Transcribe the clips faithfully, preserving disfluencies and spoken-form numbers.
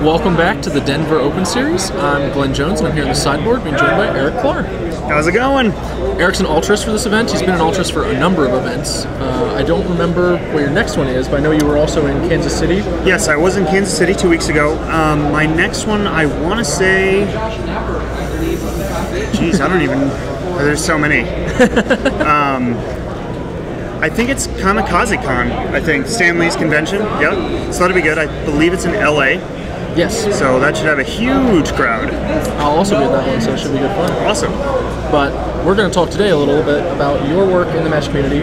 Welcome back to the Denver Open Series. I'm Glenn Jones, and I'm here on the sideboard being joined by Eric Claar. How's it going? Eric's an altruist for this event. He's been an altruist for a number of events. Uh, I don't remember where your next one is, but I know you were also in Kansas City. Yes, I was in Kansas City two weeks ago. Um, my next one, I want to say... Jeez, I don't even... There's so many. um... I think it's Kamikaze Con, I think. Stan Lee's Convention, yep. So that'll be good. I believe it's in L A. Yes. So that should have a huge crowd. I'll also be at that one, so it should be good fun. Awesome. But we're going to talk today a little bit about your work in the Magic community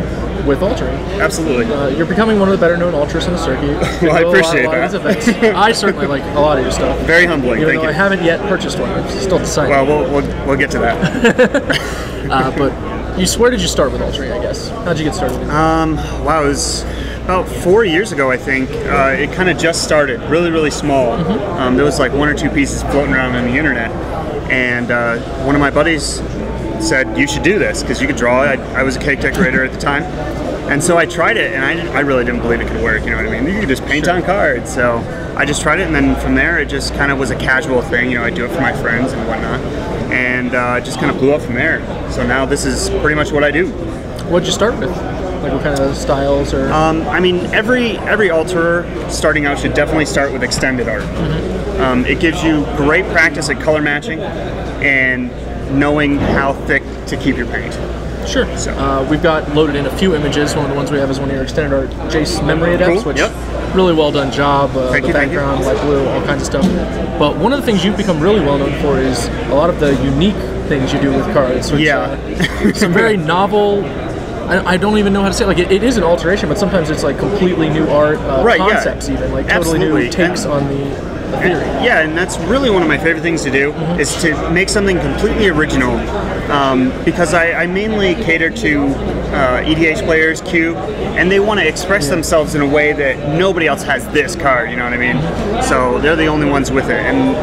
with Altering. Absolutely. Uh, you're becoming one of the better known altruists on the circuit. Well, I appreciate a lot, that. A lot I certainly like a lot of your stuff. Very humbling, even thank you. I haven't yet purchased one. I'm still deciding. Well, we'll, we'll, we'll get to that. uh, but... You, where did you start with Altering, I guess? How did you get started? Um, wow, it was about four years ago, I think. Uh, it kind of just started, really, really small. Mm-hmm. um, there was like one or two pieces floating around on the internet. And uh, one of my buddies said, you should do this, because you could draw. I, I was a cake decorator at the time. And so I tried it, and I, didn't, I really didn't believe it could work, you know what I mean? You could just paint sure. on cards. So I just tried it, and then from there, it just kind of was a casual thing. You know, I do it for my friends and whatnot. And uh, just kind of blew up from there. So now this is pretty much what I do. What did you start with? Like what kind of styles or? Um, I mean, every every alterer starting out should definitely start with extended art. Mm-hmm. um, it gives you great practice at color matching and knowing how thick to keep your paint. Sure. So uh, we've got loaded in a few images. One of the ones we have is one of your extended art, Jace Memory Adapts, cool. which yep. really well done job. Uh, thank the you, background, light blue, all kinds of stuff. But one of the things you've become really well known for is a lot of the unique things you do with cards. Which, yeah. Uh, some very novel. I, I don't even know how to say it. Like it, it is an alteration, but sometimes it's like completely new art uh, right, concepts, yeah. even like totally Absolutely. new takes and, on the. And, yeah, and that's really one of my favorite things to do, mm-hmm. is to make something completely original, um, because I, I mainly cater to uh, E D H players, Cube, and they want to express yeah. themselves in a way that nobody else has this card, you know what I mean? So they're the only ones with it, and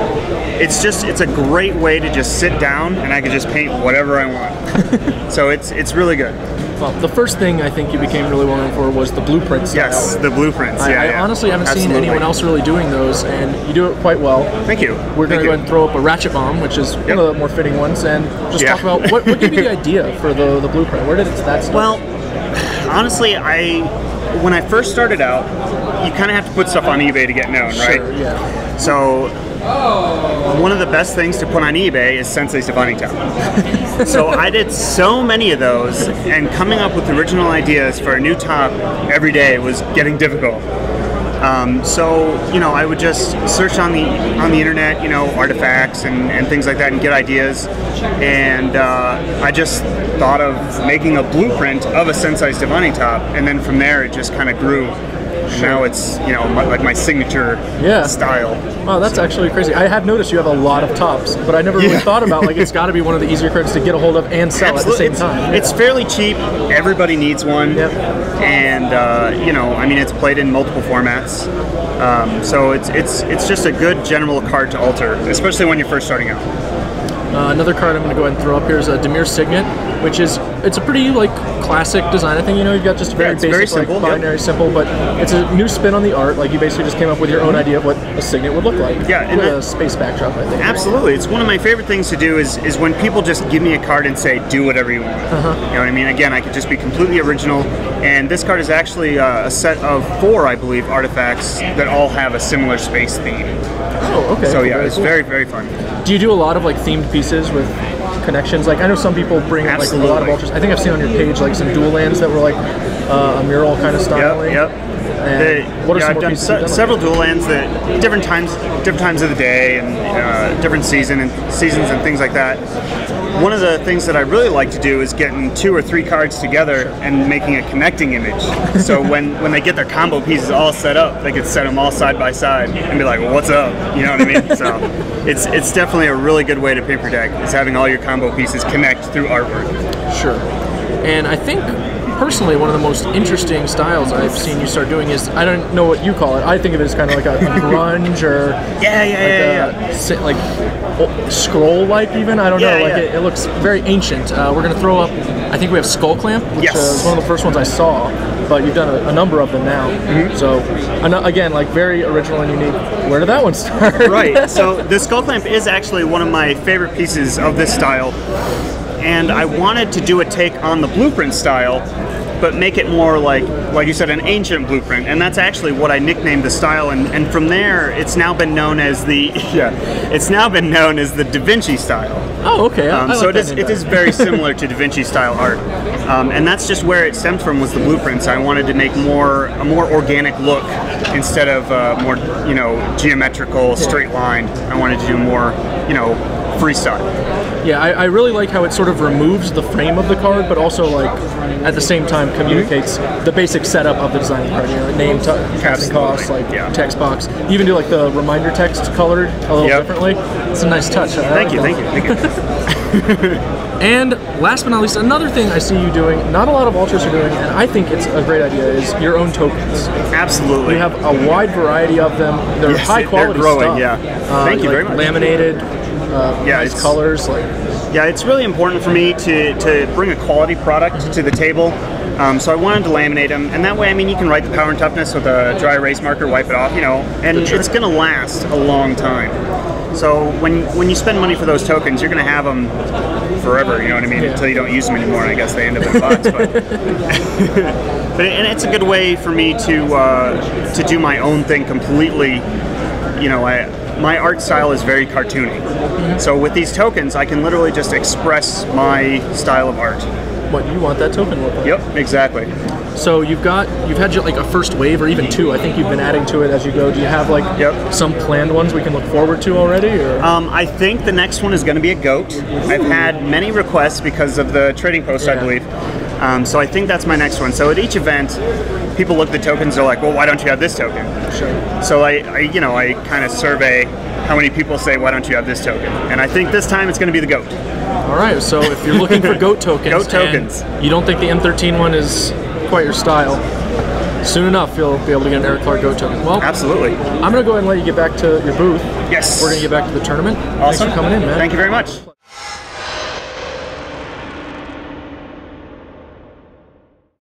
it's just, it's a great way to just sit down and I can just paint whatever I want. So it's, it's really good. Well, the first thing I think you became really well known for was the blueprints. Yes, the blueprints. I, yeah, I yeah. honestly haven't Absolutely. seen anyone else really doing those, and you do it quite well. Thank you. We're going to go ahead and throw up a Ratchet Bomb, which is yep. one of the more fitting ones, and just yeah. talk about what, what gave you the idea for the, the blueprint? Where did it that start? Well, honestly, I when I first started out, you kind of have to put stuff on eBay to get known, right? Sure, yeah. So... Oh. One of the best things to put on eBay is Sensei's Divining Top. So I did so many of those, and coming up with original ideas for a new top every day was getting difficult. Um, so you know, I would just search on the on the internet, you know, artifacts and, and things like that, and get ideas. And uh, I just thought of making a blueprint of a Sensei's Divining Top, and then from there it just kind of grew. Sure. Now it's, you know, my, like my signature yeah. style. Wow, that's so. actually crazy. I have noticed you have a lot of tops, but I never yeah. really thought about, like, it's got to be one of the easier cards to get a hold of and sell Absolutely. at the same it's, time. Yeah. It's fairly cheap. Everybody needs one. Yep. And, uh, you know, I mean, it's played in multiple formats. Um, so it's, it's, it's just a good general card to alter, especially when you're first starting out. Uh, another card I'm going to go ahead and throw up here is a Dimir Signet, which is, it's a pretty, like, classic design. I think, you know, you've got just a very yeah, basic, very simple, like, binary, yep. simple, but it's a new spin on the art. Like, you basically just came up with your own idea of what a signet would look like. Yeah. And with I, a space backdrop, I think. Absolutely. Right? It's one of my favorite things to do is, is when people just give me a card and say, do whatever you want. Uh-huh. You know what I mean? Again, I could just be completely original, and this card is actually uh, a set of four, I believe, artifacts that all have a similar space theme. Oh, okay. So, yeah, very it's cool. very, very fun. Do you do a lot of, like, themed pieces with connections? Like, I know some people bring like a lot of alters. I think I've seen on your page like some dual lands that were like uh, a mural kind of styling. Yep, yep. And they, what are yeah, some I've done, se done several like dual lands that different times, different times of the day and uh, different season and seasons and things like that. One of the things that I really like to do is getting two or three cards together and making a connecting image. So when, when they get their combo pieces all set up, they could set them all side by side and be like, well, what's up? You know what I mean? So it's it's definitely a really good way to paper deck, is having all your combo pieces connect through artwork. Sure. And I think... personally, one of the most interesting styles I've seen you start doing is, I don't know what you call it, I think of it as kind of like a grunge or yeah, yeah, like, yeah, yeah. like oh, scroll-like even, I don't yeah, know, like yeah. it, it looks very ancient. Uh, we're going to throw up, I think we have Skull Clamp, which yes. uh, is one of the first ones I saw. but you've done a, a number of them now. Mm-hmm. So, again, like very original and unique. Where did that one start? Right. So the Skull Clamp is actually one of my favorite pieces of this style, and I wanted to do a take on the blueprint style, but make it more like, like you said, an ancient blueprint, and that's actually what I nicknamed the style. And, and from there, it's now been known as the yeah, it's now been known as the Da Vinci style. Oh, okay. I, um, I so like it is it is very similar to Da Vinci style art, um, and that's just where it stemmed from was the blueprints. I wanted to make more a more organic look instead of uh, more you know geometrical, straight lined. I wanted to do more you know freestyle. Yeah, I, I really like how it sort of removes the frame of the card, but also like at the same time communicates mm-hmm. the basic setup of the design of the card. You know, name, t- cost, like yeah. text box. You even do like the reminder text colored a little yep. differently. It's a nice touch. Thank you, thank you, thank you, thank you. And last but not least, another thing I see you doing, not a lot of alters are doing, and I think it's a great idea, is your own tokens. Absolutely. You have a wide variety of them. They're yes, high quality they're growing, stuff. Yeah. Uh, thank you like very much. Laminated. Uh, yeah, nice it's, colors. Like. Yeah, it's really important for me to, to bring a quality product to the table. Um, so I wanted to laminate them, and that way, I mean, you can write the power and toughness with a dry erase marker, wipe it off, you know, and it's going to last a long time. So when when you spend money for those tokens, you're going to have them forever, you know what I mean, yeah. until you don't use them anymore, and I guess they end up in a box. But but and it's a good way for me to uh, to do my own thing completely. You know, I. My art style is very cartoony. Mm-hmm. So with these tokens, I can literally just express my style of art. What you want that token look like. Yep, exactly. So you've got, you've had like a first wave or even two. I think you've been adding to it as you go. Do you have like yep. some planned ones we can look forward to already? Or? Um, I think the next one is going to be a goat. Ooh. I've had many requests because of the Trading Post, yeah. I believe. Um, so I think that's my next one. So at each event, people look at the tokens, they're like, well, why don't you have this token? Sure. So I, I you know, I kind of survey how many people say, why don't you have this token? And I think this time it's going to be the goat. All right, so if you're looking for goat tokens, goat tokens. And you don't think the M thirteen one is quite your style, soon enough you'll be able to get an Eric Claar goat token. Well, absolutely. I'm going to go ahead and let you get back to your booth. Yes. We're going to get back to the tournament. Awesome. Thanks for coming in, man. Thank you very much.